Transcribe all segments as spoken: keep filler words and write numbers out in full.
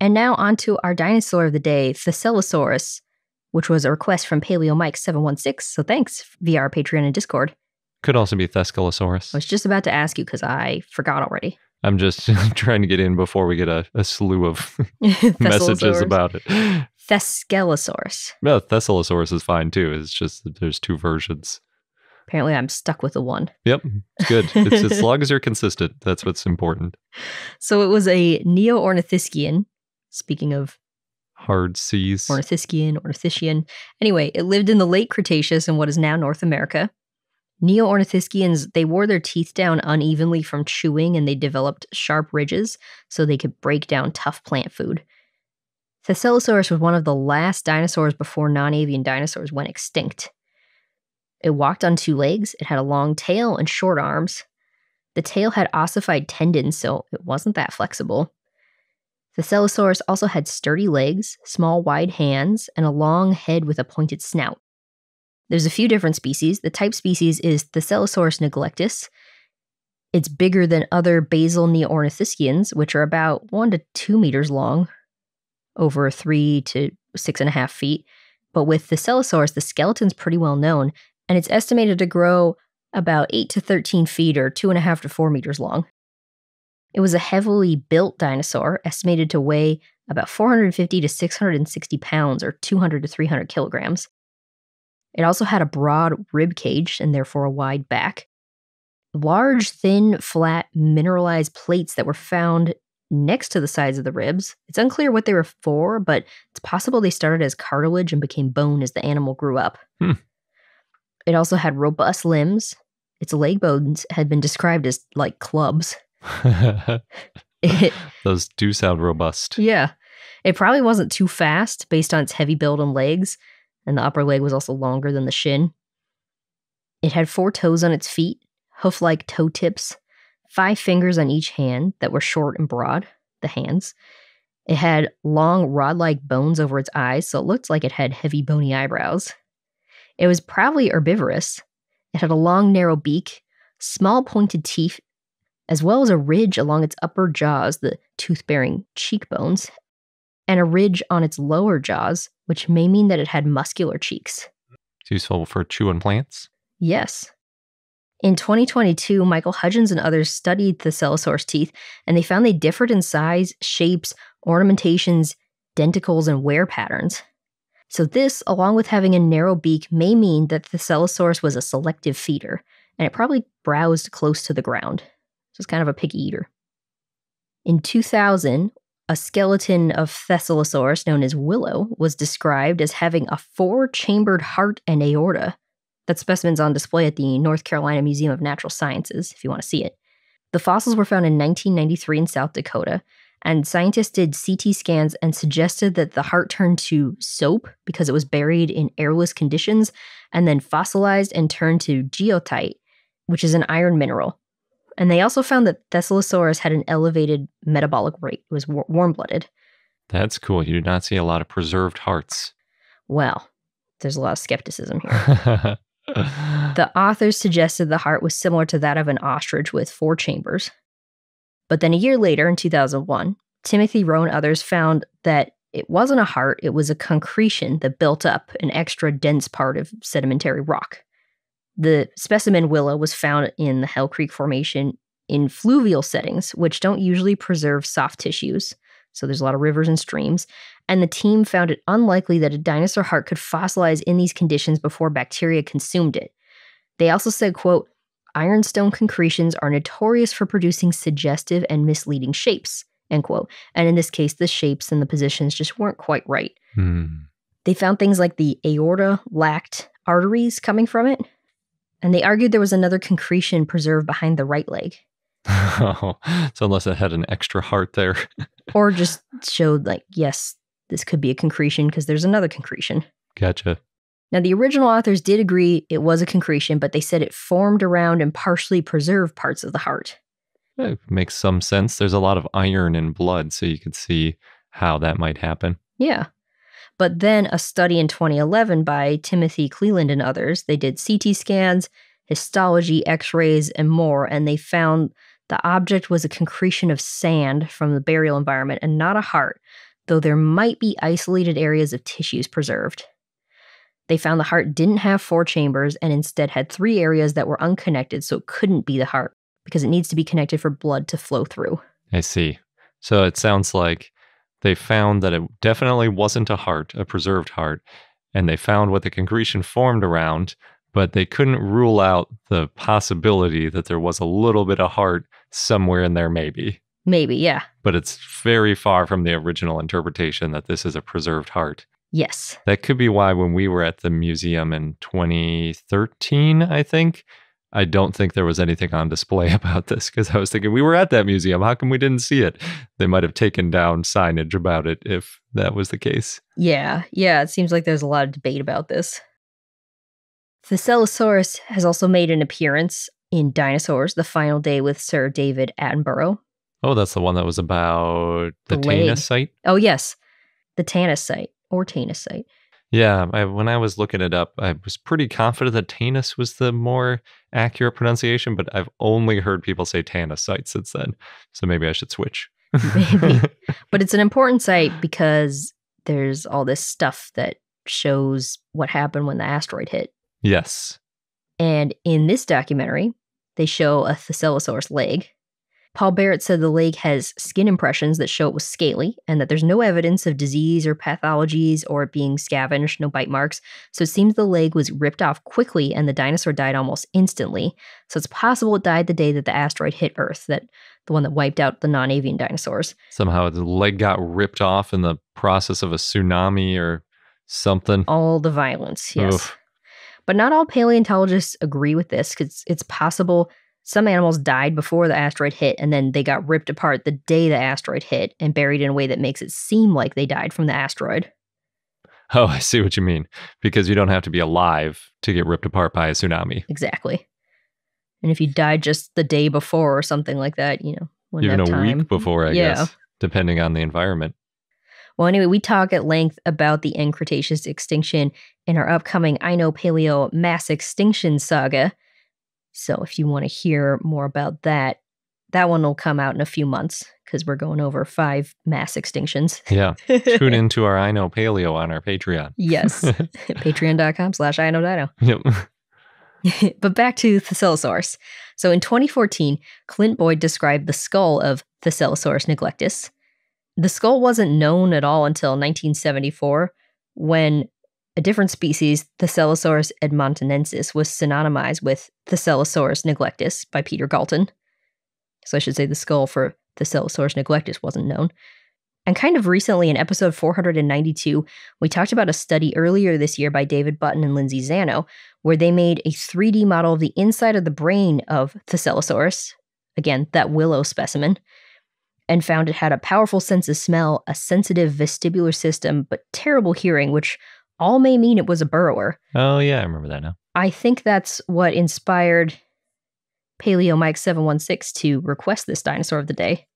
And now onto our dinosaur of the day, Thescelosaurus, which was a request from Paleo Mike seven one six, so thanks via our Patreon and Discord. Could also be Thescelosaurus. I was just about to ask you because I forgot already. I'm just trying to get in before we get a, a slew of messages about it. Thescelosaurus. No, Thescelosaurus is fine too. It's just that there's two versions. Apparently I'm stuck with the one. Yep, it's good. It's, as long as you're consistent, that's what's important. So it was a Neoornithischian, speaking of hard C's. Ornithischian, Ornithischian. Anyway, it lived in the late Cretaceous in what is now North America. Neoornithischians, they wore their teeth down unevenly from chewing, and they developed sharp ridges so they could break down tough plant food. Thescelosaurus was one of the last dinosaurs before non-avian dinosaurs went extinct. It walked on two legs, it had a long tail and short arms. The tail had ossified tendons, so it wasn't that flexible. Thescelosaurus also had sturdy legs, small wide hands, and a long head with a pointed snout. There's a few different species. The type species is Thescelosaurus neglectus. It's bigger than other basal neornithischians, which are about one to two meters long, over three to six and a half feet. But with Thescelosaurus, the skeleton's pretty well known, and it's estimated to grow about eight to thirteen feet or two and a half to four meters long. It was a heavily built dinosaur, estimated to weigh about four hundred fifty to six hundred sixty pounds or two hundred to three hundred kilograms. It also had a broad rib cage and therefore a wide back. Large, thin, flat, mineralized plates that were found next to the sides of the ribs. It's unclear what they were for, but it's possible they started as cartilage and became bone as the animal grew up. Hmm. It also had robust limbs. Its leg bones had been described as like clubs. it, Those do sound robust. Yeah. It probably wasn't too fast based on its heavy build and legs, and the upper leg was also longer than the shin. It had four toes on its feet, hoof-like toe tips, five fingers on each hand that were short and broad, the hands. It had long rod-like bones over its eyes, so it looked like it had heavy bony eyebrows. It was probably herbivorous. It had a long, narrow beak, small pointed teeth, as well as a ridge along its upper jaws, the tooth-bearing cheekbones, and a ridge on its lower jaws, which may mean that it had muscular cheeks. It's useful for chewing plants? Yes. In twenty twenty-two, Michael Hudgens and others studied Thescelosaurus teeth, and they found they differed in size, shapes, ornamentations, denticles, and wear patterns. So this, along with having a narrow beak, may mean that Thescelosaurus was a selective feeder, and it probably browsed close to the ground. Was kind of a picky eater. In two thousand, a skeleton of Thescelosaurus known as Willow was described as having a four-chambered heart and aorta. That specimen's on display at the North Carolina Museum of Natural Sciences, if you want to see it. The fossils were found in nineteen ninety-three in South Dakota, and scientists did C T scans and suggested that the heart turned to soap because it was buried in airless conditions, and then fossilized and turned to geotite, which is an iron mineral. And they also found that Thescelosaurus had an elevated metabolic rate. It was war warm-blooded. That's cool. You do not see a lot of preserved hearts. Well, there's a lot of skepticism here. The authors suggested the heart was similar to that of an ostrich with four chambers. But then a year later, in two thousand one, Timothy Rowe and others found that it wasn't a heart. It was a concretion that built up an extra dense part of sedimentary rock. The specimen Willow was found in the Hell Creek formation in fluvial settings, which don't usually preserve soft tissues. So there's a lot of rivers and streams. And the team found it unlikely that a dinosaur heart could fossilize in these conditions before bacteria consumed it. They also said, quote, ironstone concretions are notorious for producing suggestive and misleading shapes, end quote. And in this case, the shapes and the positions just weren't quite right. Hmm. They found things like the aorta lacked arteries coming from it. And they argued there was another concretion preserved behind the right leg. Oh, so unless it had an extra heart there. Or just showed like, yes, this could be a concretion because there's another concretion. Gotcha. Now, the original authors did agree it was a concretion, but they said it formed around and partially preserved parts of the heart. It makes some sense. There's a lot of iron in blood, so you could see how that might happen. Yeah. But then a study in twenty eleven by Timothy Cleland and others, they did C T scans, histology, x-rays, and more, and they found the object was a concretion of sand from the burial environment and not a heart. though there might be isolated areas of tissues preserved. They found the heart didn't have four chambers and instead had three areas that were unconnected, so it couldn't be the heart because it needs to be connected for blood to flow through. I see. So it sounds like they found that it definitely wasn't a heart, a preserved heart, and they found what the concretion formed around, but they couldn't rule out the possibility that there was a little bit of heart somewhere in there maybe. Maybe, yeah. But it's very far from the original interpretation that this is a preserved heart. Yes. That could be why when we were at the museum in twenty thirteen, I think, I don't think there was anything on display about this because I was thinking we were at that museum. How come we didn't see it? They might have taken down signage about it if that was the case. Yeah. Yeah. It seems like there's a lot of debate about this. Thescelosaurus has also made an appearance in Dinosaurs, the Final Day with Sir David Attenborough. Oh, that's the one that was about the, the Tanis site? Oh, yes. The Tanis site. Or Tanis site. Yeah, I, when I was looking it up, I was pretty confident that Tanis was the more accurate pronunciation, but I've only heard people say Tanis site since then, so maybe I should switch. Maybe. But it's an important site because there's all this stuff that shows what happened when the asteroid hit. Yes. And in this documentary, they show a Thescelosaurus leg. Paul Barrett said the leg has skin impressions that show it was scaly and that there's no evidence of disease or pathologies or it being scavenged, no bite marks. So it seems the leg was ripped off quickly and the dinosaur died almost instantly. So it's possible it died the day that the asteroid hit Earth, that the one that wiped out the non-avian dinosaurs. Somehow the leg got ripped off in the process of a tsunami or something. All the violence, yes. Oof. But not all paleontologists agree with this because it's possible some animals died before the asteroid hit, and then they got ripped apart the day the asteroid hit and buried in a way that makes it seem like they died from the asteroid. Oh, I see what you mean. Because you don't have to be alive to get ripped apart by a tsunami. Exactly. And if you died just the day before or something like that, you know, wouldn't have time. Even a week before, I yeah. guess, depending on the environment. Well, anyway, we talk at length about the end Cretaceous extinction in our upcoming I Know Paleo Mass Extinction Saga. So if you want to hear more about that, that one will come out in a few months because we're going over five mass extinctions. Yeah. Tune into our I Know Paleo on our Patreon. Yes. Patreon.com slash I Know Dino. Yep. But back to Thescelosaurus. So in twenty fourteen, Clint Boyd described the skull of Thescelosaurus neglectus. The skull wasn't known at all until nineteen seventy-four when a different species, Thescelosaurus edmontonensis, was synonymized with Thescelosaurus neglectus by Peter Galton. So I should say the skull for Thescelosaurus neglectus wasn't known. And kind of recently, in episode four hundred ninety-two, we talked about a study earlier this year by David Button and Lindsay Zanno, where they made a three D model of the inside of the brain of Thescelosaurus, again, that Willow specimen, and found it had a powerful sense of smell, a sensitive vestibular system, but terrible hearing, which all may mean it was a burrower. Oh, yeah, I remember that now. I think that's what inspired Paleo Mike seven one six to request this dinosaur of the day.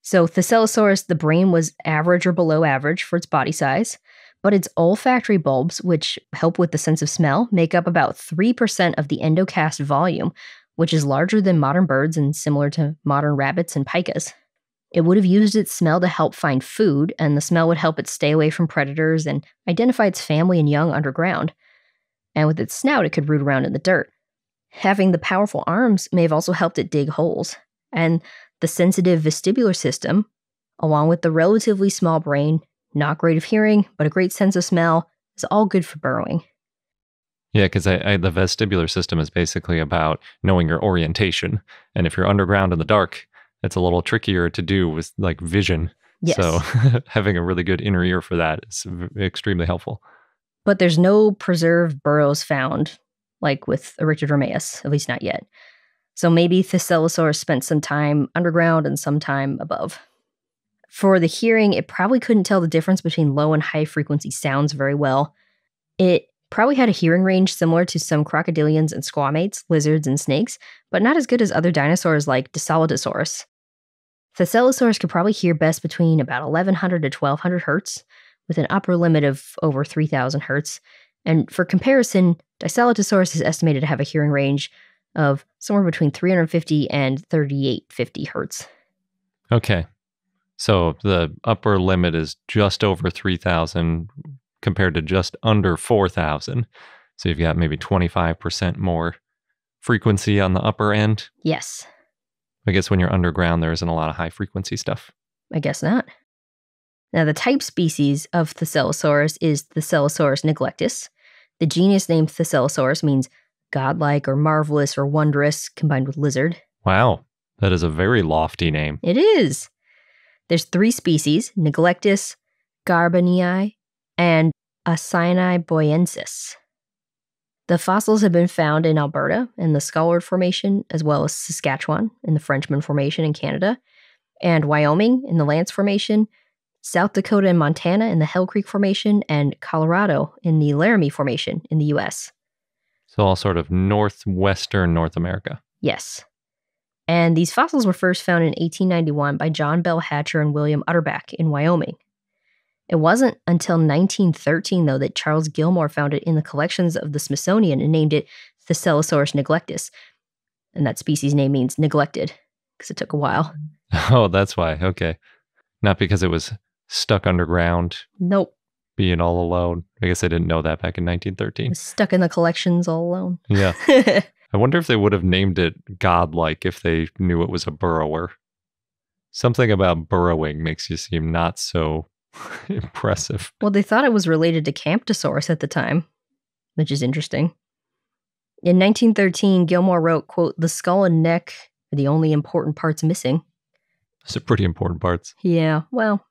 So Thescelosaurus, the brain was average or below average for its body size, but its olfactory bulbs, which help with the sense of smell, make up about three percent of the endocast volume, which is larger than modern birds and similar to modern rabbits and pikas. It would have used its smell to help find food, and the smell would help it stay away from predators and identify its family and young underground. And with its snout, it could root around in the dirt. Having the powerful arms may have also helped it dig holes. And the sensitive vestibular system, along with the relatively small brain, not great of hearing, but a great sense of smell, is all good for burrowing. Yeah, because I, I, the vestibular system is basically about knowing your orientation. And if you're underground in the dark, it's a little trickier to do with like vision. Yes. So having a really good inner ear for that is extremely helpful. But there's no preserved burrows found, like with Erythodromaeus, at least not yet. So maybe Thescelosaurus spent some time underground and some time above. For the hearing, it probably couldn't tell the difference between low and high frequency sounds very well. It probably had a hearing range similar to some crocodilians and squamates, lizards and snakes, but not as good as other dinosaurs like Dissolodosaurus. Thescelosaurus could probably hear best between about eleven hundred to twelve hundred hertz, with an upper limit of over three thousand hertz. And for comparison, Dissolodosaurus is estimated to have a hearing range of somewhere between three hundred fifty and three thousand eight hundred fifty hertz. Okay. So the upper limit is just over three thousand compared to just under four thousand. So you've got maybe twenty-five percent more frequency on the upper end. Yes. I guess when you're underground, there isn't a lot of high frequency stuff. I guess not. Now, the type species of Thescelosaurus is Thescelosaurus neglectus. The genus name Thescelosaurus means godlike or marvelous or wondrous, combined with lizard. Wow. That is a very lofty name. It is. There's three species, neglectus, garbanii, and Asiniboyensis. The fossils have been found in Alberta and the Scollard Formation, as well as Saskatchewan in the Frenchman Formation in Canada, and Wyoming in the Lance Formation, South Dakota and Montana in the Hell Creek Formation, and Colorado in the Laramie Formation in the U S. So all sort of northwestern North America. Yes. And these fossils were first found in eighteen ninety-one by John Bell Hatcher and William Utterback in Wyoming. It wasn't until nineteen thirteen, though, that Charles Gilmore found it in the collections of the Smithsonian and named it Thescelosaurus neglectus. And that species name means neglected, because it took a while. Oh, that's why. Okay. Not because it was stuck underground. Nope. Being all alone. I guess I didn't know that back in nineteen thirteen. It was stuck in the collections all alone. Yeah. I wonder if they would have named it godlike if they knew it was a burrower. Something about burrowing makes you seem not so impressive. Well, they thought it was related to Camptosaurus at the time, which is interesting. In nineteen thirteen, Gilmore wrote, quote, "The skull and neck are the only important parts missing." Those are pretty important parts. Yeah, well,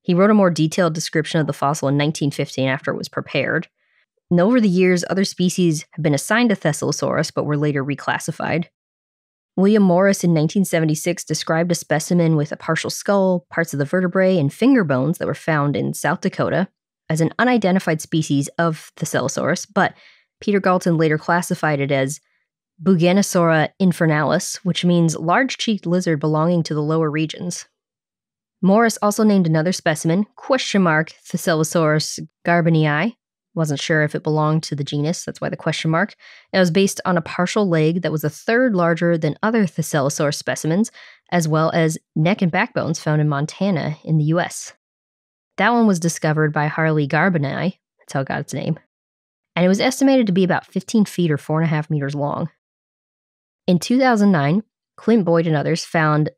he wrote a more detailed description of the fossil in nineteen fifteen after it was prepared. And over the years, other species have been assigned to Thescelosaurus, but were later reclassified. William Morris in nineteen seventy-six described a specimen with a partial skull, parts of the vertebrae, and finger bones that were found in South Dakota as an unidentified species of Thescelosaurus, but Peter Galton later classified it as Buganisaura infernalis, which means large-cheeked lizard belonging to the lower regions. Morris also named another specimen, question mark, Thescelosaurus garbanii. Wasn't sure if it belonged to the genus, that's why the question mark. It was based on a partial leg that was a third larger than other Thescelosaurus specimens, as well as neck and backbones found in Montana in the U S. That one was discovered by Harley Garbanii, that's how it got its name, and it was estimated to be about fifteen feet or four and a half meters long. In two thousand nine, Clint Boyd and others found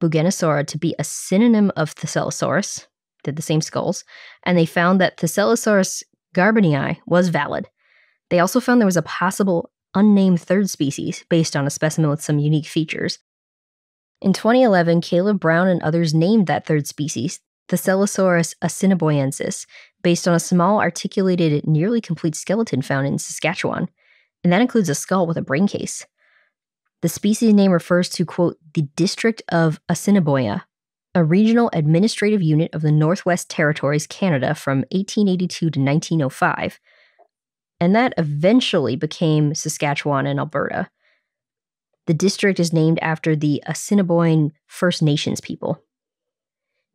Buganisaura to be a synonym of Thescelosaurus, did the same skulls, and they found that Thescelosaurus garbanii was valid. They also found there was a possible unnamed third species based on a specimen with some unique features. In twenty eleven, Caleb Brown and others named that third species Thescelosaurus asiniboyensis, based on a small, articulated, nearly complete skeleton found in Saskatchewan, and that includes a skull with a brain case. The species name refers to, quote, "the district of Assiniboia, a regional administrative unit of the Northwest Territories, Canada, from eighteen eighty-two to nineteen oh five, and that eventually became Saskatchewan and Alberta. The district is named after the Assiniboine First Nations people.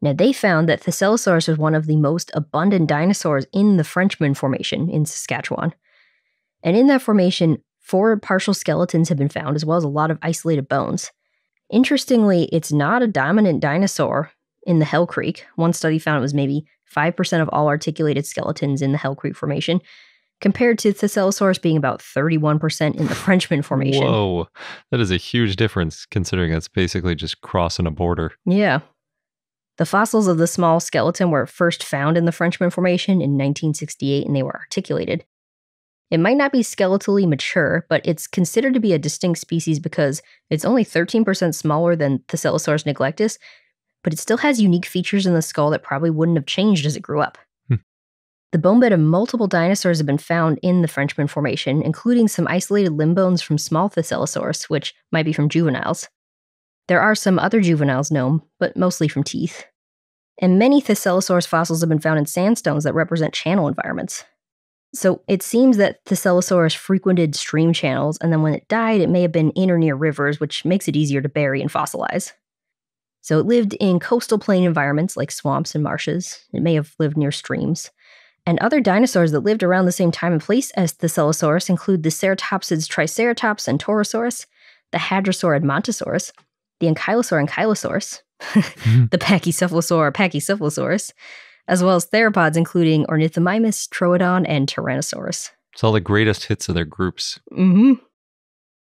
Now, they found that Thescelosaurus was one of the most abundant dinosaurs in the Frenchman Formation in Saskatchewan. And in that formation, four partial skeletons have been found, as well as a lot of isolated bones. Interestingly, it's not a dominant dinosaur in the Hell Creek. One study found it was maybe five percent of all articulated skeletons in the Hell Creek formation, compared to Thescelosaurus being about thirty-one percent in the Frenchman formation. Whoa, that is a huge difference, considering that's basically just crossing a border. Yeah. The fossils of the small skeleton were first found in the Frenchman formation in nineteen sixty-eight, and they were articulated. It might not be skeletally mature, but it's considered to be a distinct species because it's only thirteen percent smaller than Thescelosaurus neglectus, but it still has unique features in the skull that probably wouldn't have changed as it grew up. Hmm. The bone bed of multiple dinosaurs have been found in the Frenchman formation, including some isolated limb bones from small Thescelosaurus, which might be from juveniles. There are some other juveniles known, but mostly from teeth. And many Thescelosaurus fossils have been found in sandstones that represent channel environments. So it seems that Thescelosaurus frequented stream channels, and then when it died, it may have been in or near rivers, which makes it easier to bury and fossilize. So it lived in coastal plain environments like swamps and marshes. It may have lived near streams. And other dinosaurs that lived around the same time and place as Thescelosaurus include the ceratopsids Triceratops and Taurosaurus, the hadrosaur Edmontosaurus, the ankylosaur Ankylosaurus, the Pachycephalosaur, Pachycephalosaurus, as well as theropods including Ornithomimus, Troodon, and Tyrannosaurus. It's all the greatest hits of their groups. Mm-hmm.